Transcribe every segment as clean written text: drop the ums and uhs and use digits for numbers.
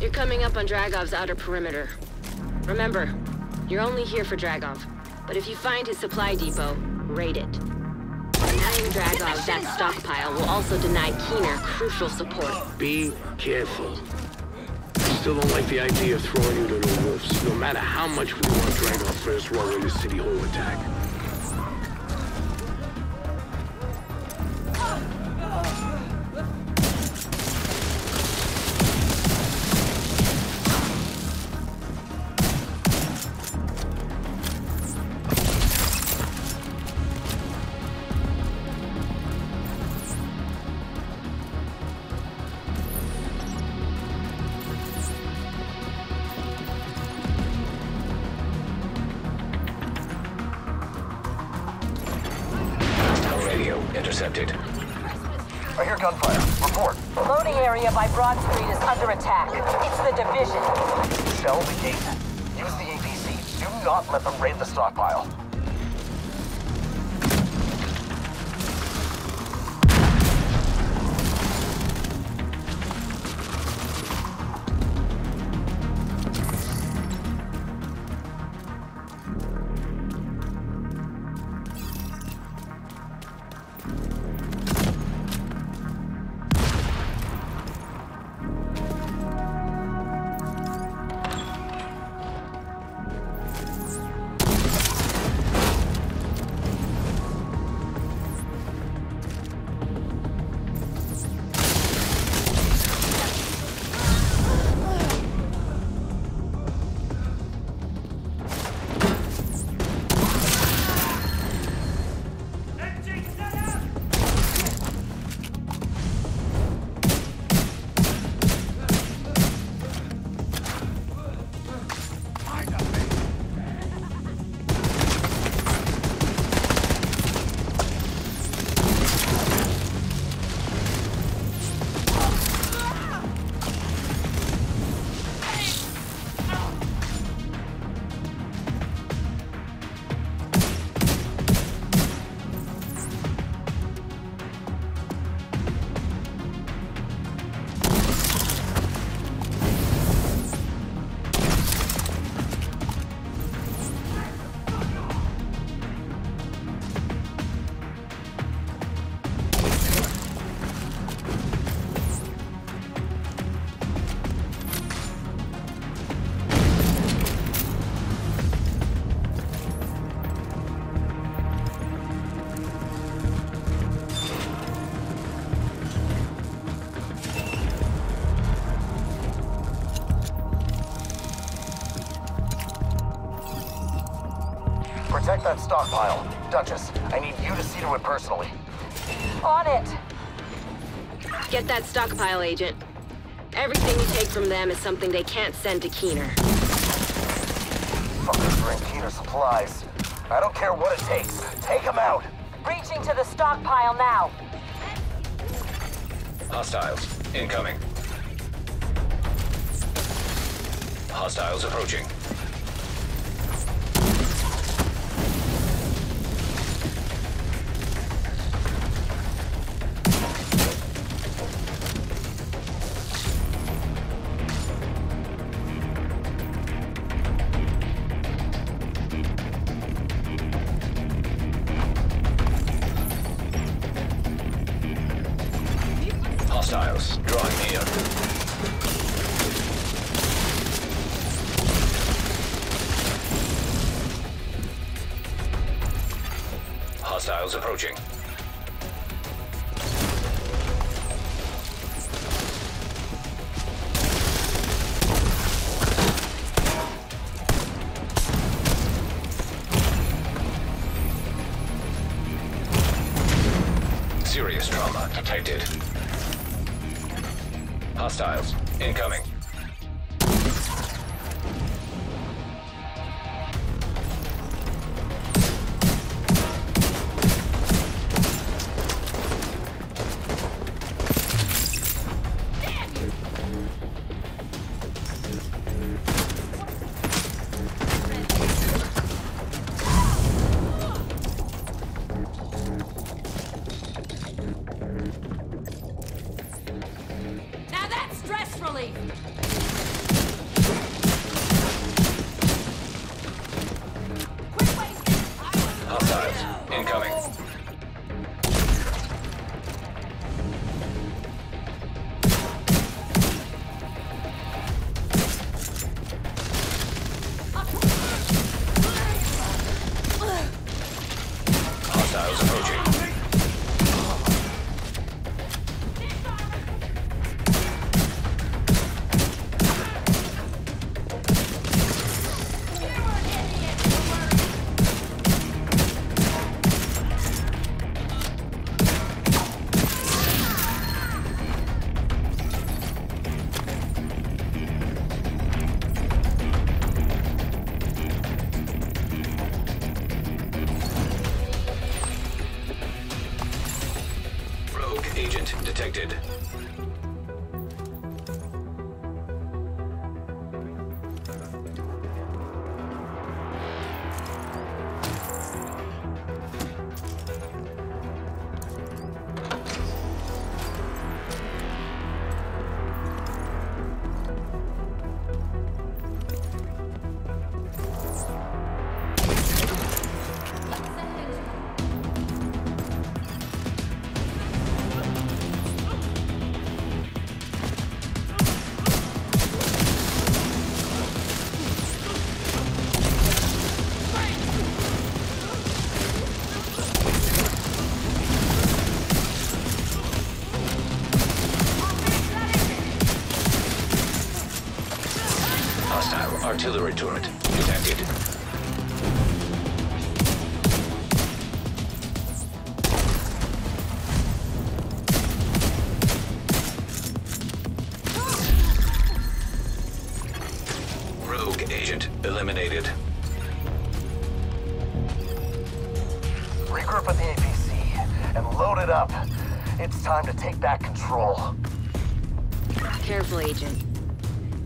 You're coming up on Dragov's outer perimeter. Remember, you're only here for Dragov. But if you find his supply depot, raid it. Denying Dragov that stockpile will also deny Keener crucial support. Be careful. I still don't like the idea of throwing you to the wolves, no matter how much we want Dragov first roll in the City Hall attack. Intercepted. I hear gunfire. Report. Loading area by Broad Street is under attack. It's the Division. Shell the gate. Use the APC. Do not let them raid the stockpile. Protect that stockpile. Duchess, I need you to see to it personally. On it! Get that stockpile, Agent. Everything you take from them is something they can't send to Keener. Fuckers bring Keener supplies. I don't care what it takes. Take them out! Reaching to the stockpile now. Hostiles incoming. Hostiles approaching. Hostiles drawing near. Hostiles approaching. Serious trauma detected. Hostiles incoming. Now that's stress relief! agent detected. Artillery turret detected. Rogue agent eliminated. Regroup with the APC and load it up. It's time to take back control. Careful, agent.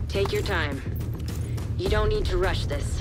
Take your time. You don't need to rush this.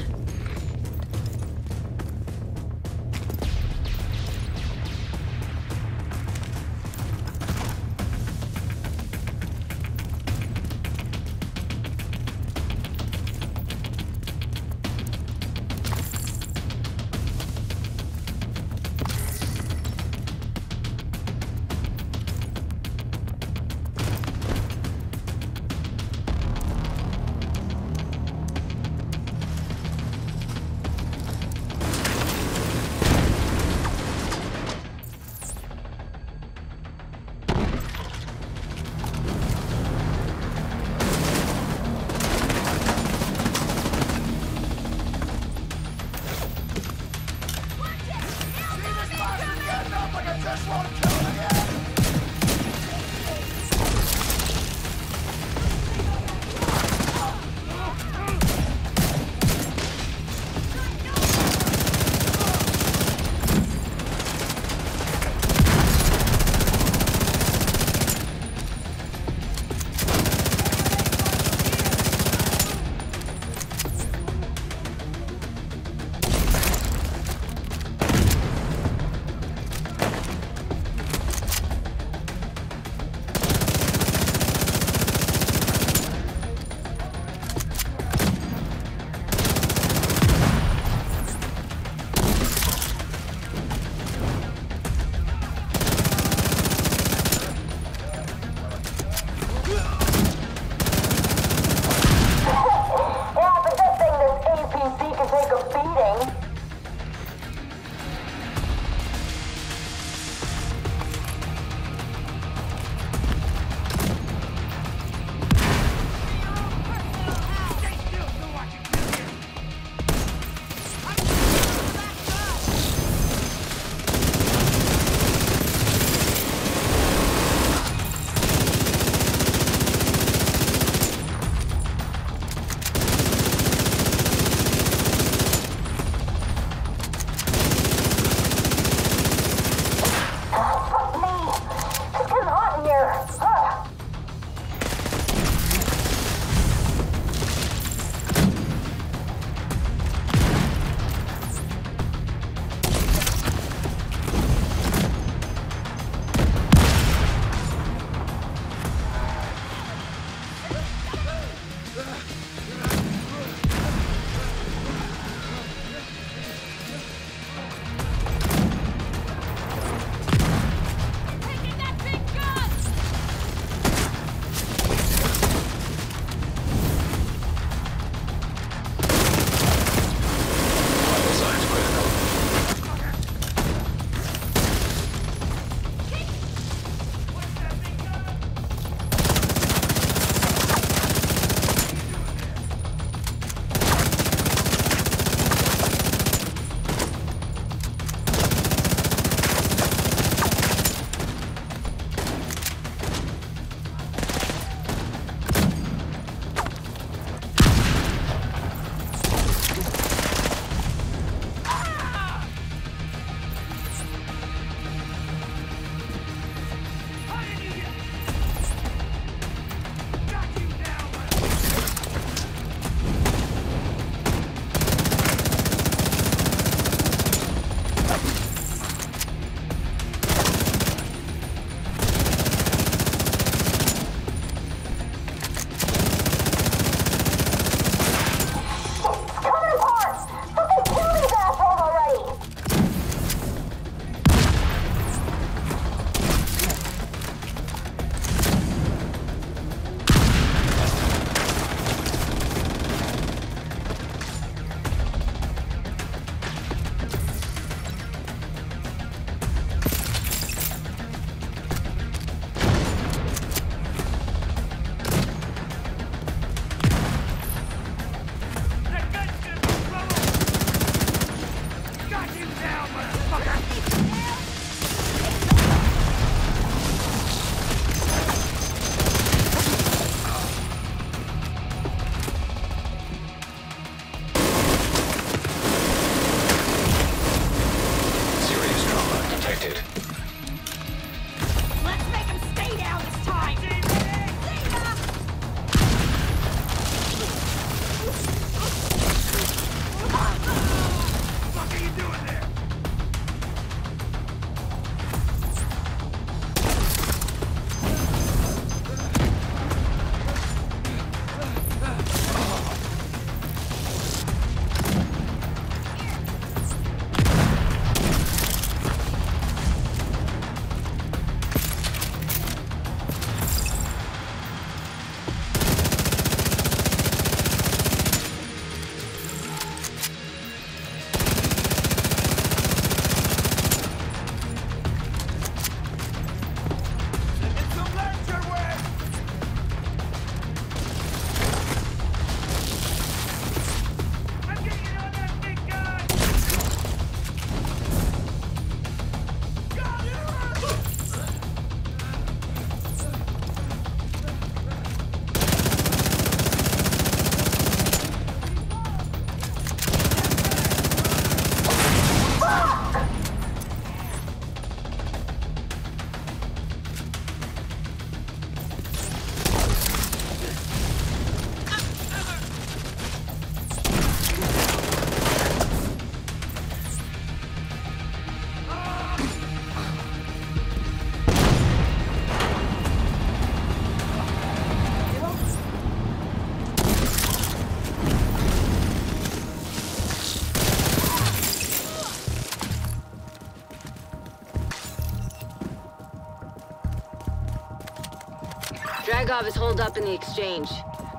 Dragov is holed up in the exchange,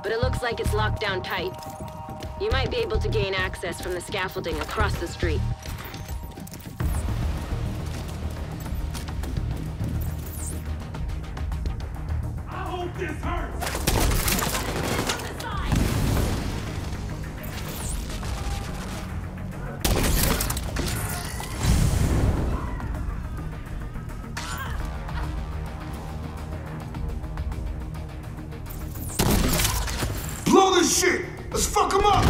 but it looks like it's locked down tight. You might be able to gain access from the scaffolding across the street. I hope this hurts! Shit! Let's fuck him up!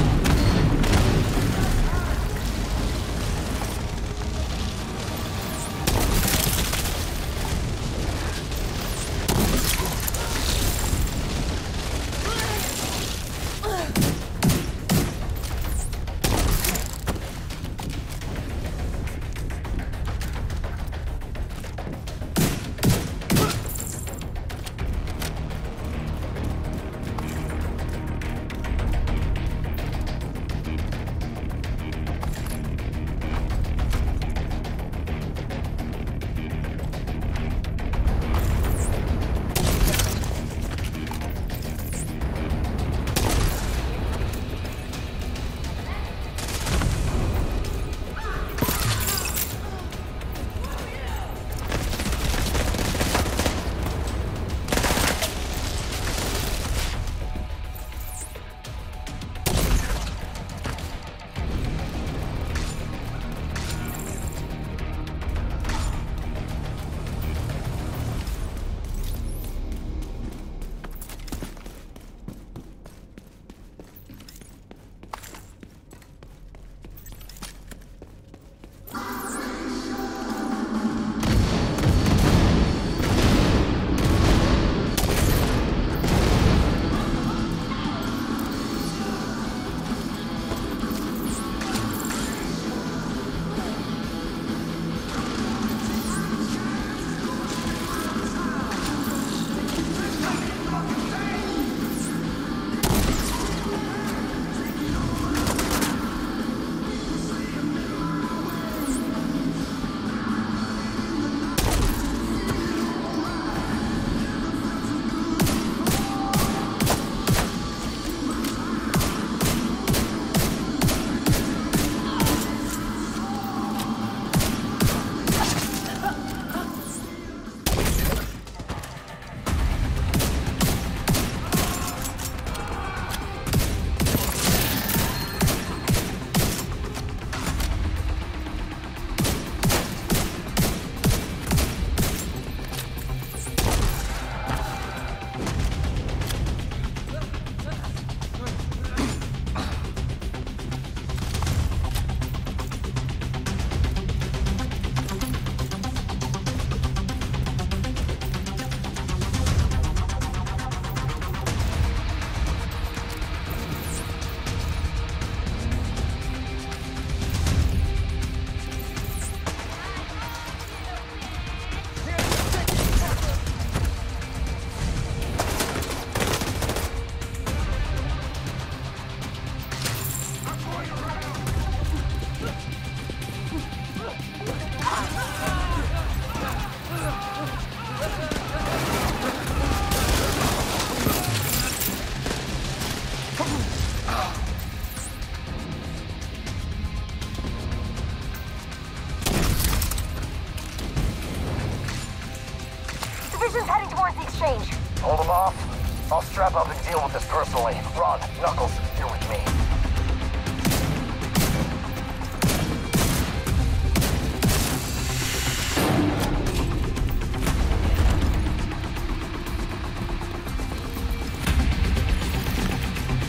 Hold him off. I'll strap up and deal with this personally. Ron, Knuckles, you're with me.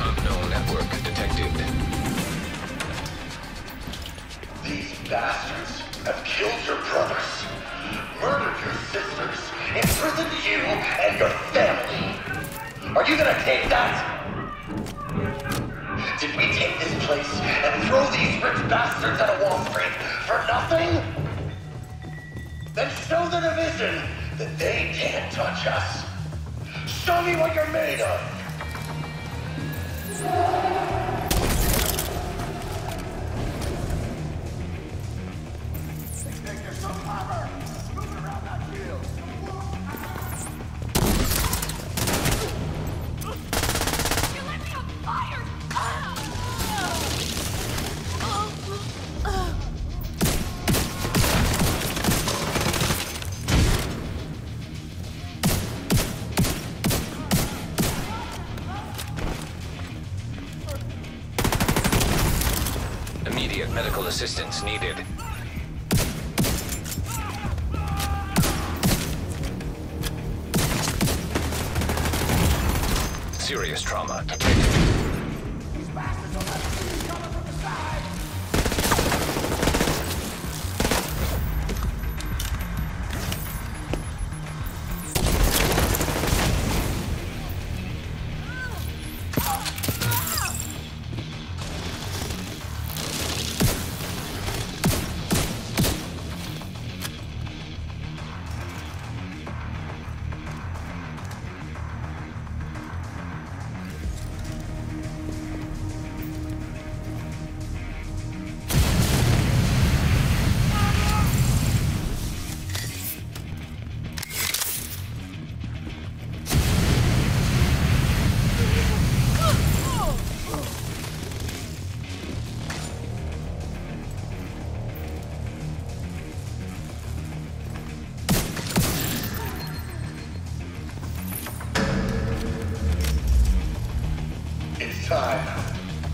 Unknown network detected. These bastards have killed your brothers, murdered your sisters, imprisoned you and your family. Are you gonna take that? Did we take this place and throw these rich bastards out of Wall Street for nothing? Then show the division that they can't touch us. Show me what you're made of. Move around that field! assistance needed. Serious trauma detected. These bastards are not coming from the side.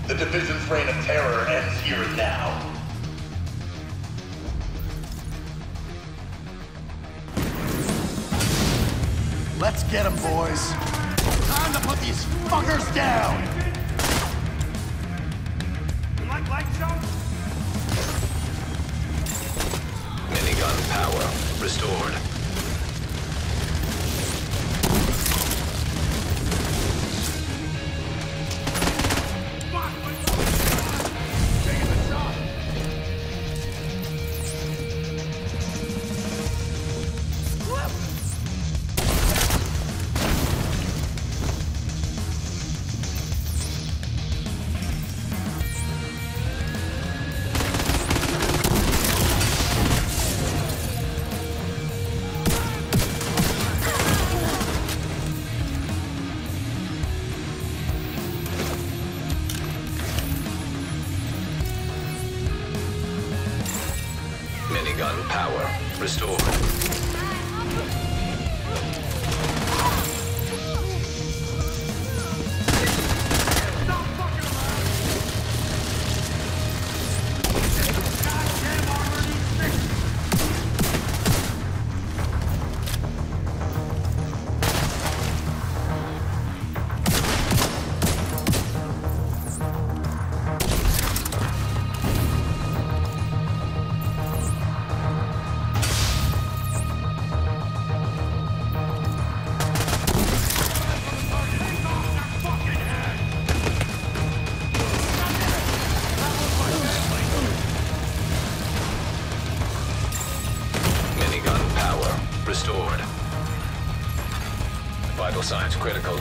The division's reign of terror ends here and now. Let's get them, boys. Time to put these fuckers down. You like light show? Minigun power restored. Gun power restored. Restored. Vital signs critical.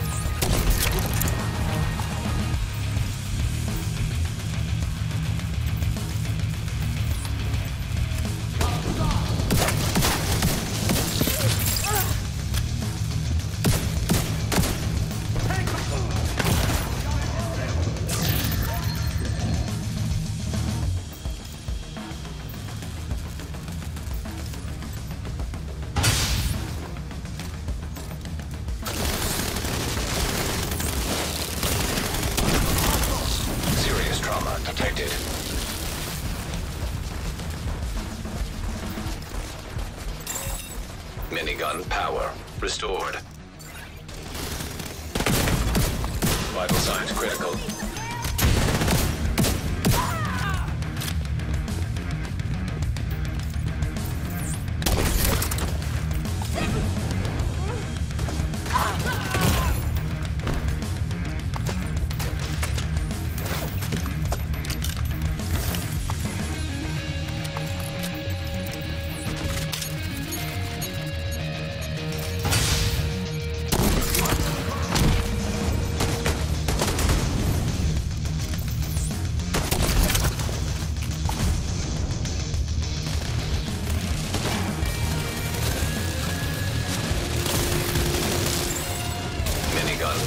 Detected. Minigun power restored. Vital signs critical.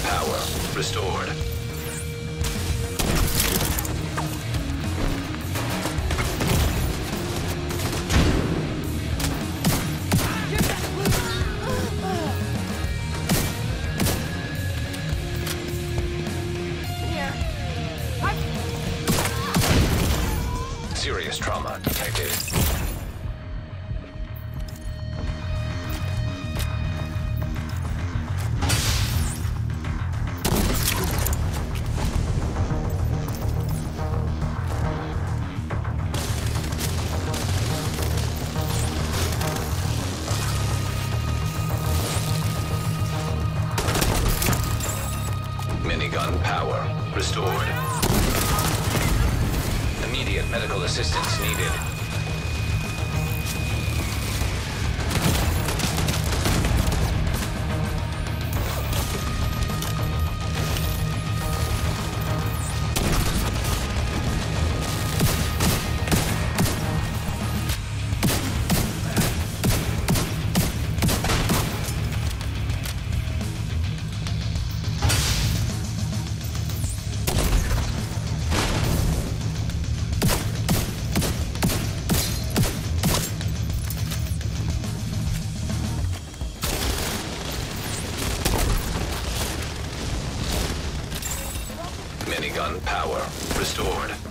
Power restored. Serious power restored. Immediate medical assistance needed. Minigun power restored.